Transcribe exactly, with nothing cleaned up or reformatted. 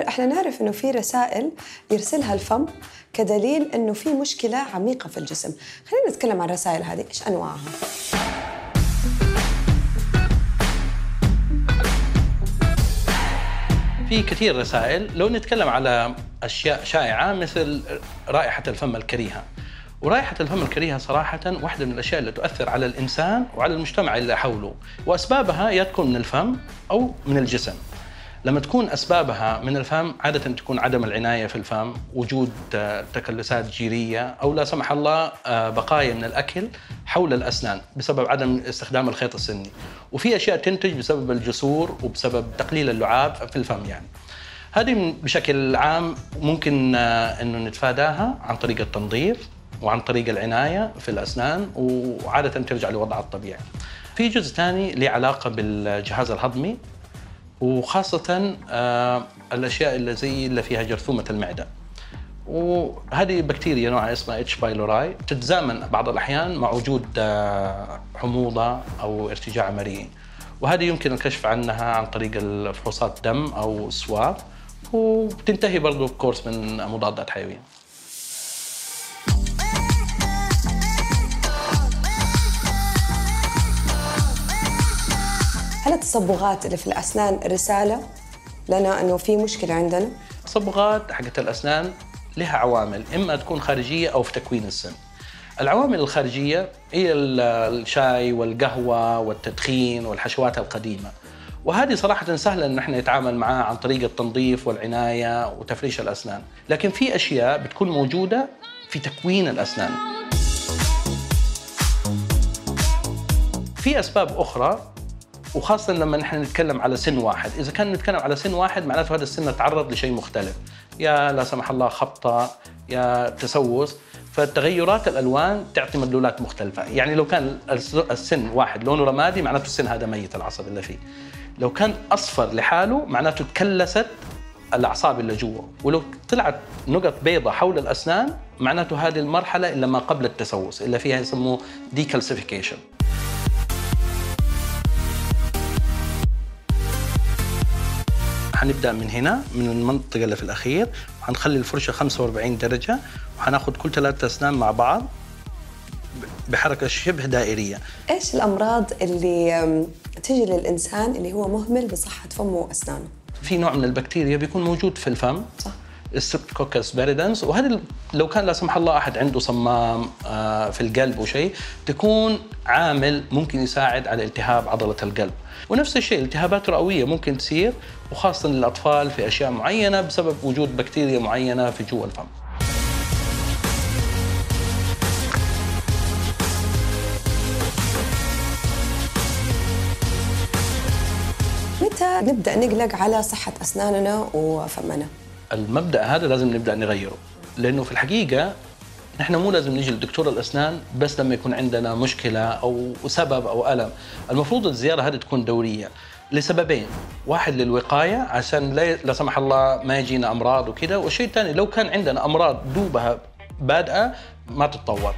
نعرف احنا نعرف انه في رسائل يرسلها الفم كدليل انه في مشكله عميقه في الجسم. خلينا نتكلم عن الرسائل هذه، ايش انواعها؟ في كثير رسائل. لو نتكلم على اشياء شائعه مثل رائحه الفم الكريهه، ورائحة الفم الكريهة صراحة واحدة من الأشياء اللي تؤثر على الإنسان وعلى المجتمع اللي حوله، وأسبابها يا تكون من الفم أو من الجسم. لما تكون أسبابها من الفم عادة تكون عدم العناية في الفم، وجود تكلسات جيرية، أو لا سمح الله بقايا من الأكل حول الأسنان بسبب عدم استخدام الخيط السني، وفي أشياء تنتج بسبب الجسور وبسبب تقليل اللعاب في الفم. يعني هذه بشكل عام ممكن أنه نتفاداها عن طريق التنظيف وعن طريق العناية في الأسنان، وعادة ترجع لوضعها الطبيعي. في جزء ثاني له علاقة بالجهاز الهضمي، وخاصة الأشياء اللي زي اللي فيها جرثومة المعدة، وهذه بكتيريا نوعها اسمها اتش بايلوراي تتزامن بعض الأحيان مع وجود حموضة أو ارتجاع مريء، وهذه يمكن الكشف عنها عن طريق فحوصات دم أو سواب، وبتنتهي برضو بكورس من مضادات حيوية. هل التصبغات اللي في الأسنان رسالة لنا أنه في مشكلة عندنا؟ التصبغات حقت الأسنان لها عوامل، إما تكون خارجية أو في تكوين السن. العوامل الخارجية هي الشاي والقهوة والتدخين والحشوات القديمة، وهذه صراحة سهلة إن احنا نتعامل معها عن طريق التنظيف والعناية وتفريش الأسنان، لكن في أشياء بتكون موجودة في تكوين الأسنان. في أسباب أخرى، وخاصة لما نحن نتكلم على سن واحد، إذا كان نتكلم على سن واحد معناته هذا السن تعرض لشيء مختلف، يا لا سمح الله خبطة، يا تسوس، فتغيرات الألوان تعطي مدلولات مختلفة. يعني لو كان السن واحد لونه رمادي معناته السن هذا ميت العصب اللي فيه، لو كان أصفر لحاله معناته تكلست الأعصاب اللي جوا، ولو طلعت نقط بيضة حول الأسنان معناته هذه المرحلة إلا ما قبل التسوس اللي فيها يسموه ديكالسيفيكيشن. هنبدأ من هنا من المنطقة اللي في الأخير، وهنخلي الفرشة خمسة وأربعين درجة، وهناخد كل ثلاثة أسنان مع بعض بحركة شبه دائرية. إيش الأمراض اللي تجي للإنسان اللي هو مهمل بصحة فمه وأسنانه؟ في نوع من البكتيريا بيكون موجود في الفم، صح، ستريبتوكوكس بيريدنس، وهذا لو كان لا سمح الله أحد عنده صمام في القلب وشيء تكون عامل ممكن يساعد على التهاب عضلة القلب. ونفس الشيء التهابات رئوية ممكن تصير، وخاصة للأطفال في أشياء معينة بسبب وجود بكتيريا معينة في جوه الفم. متى نبدأ نقلق على صحة أسناننا وفمنا؟ المبدأ هذا لازم نبدأ نغيره، لأنه في الحقيقة نحن مو لازم نجي لدكتور الأسنان بس لما يكون عندنا مشكلة أو سبب أو ألم. المفروض الزيارة هذه تكون دورية لسببين، واحد للوقاية عشان لا سمح الله ما يجينا أمراض وكذا، والشيء الثاني لو كان عندنا أمراض دوبها بادئة ما تتطور.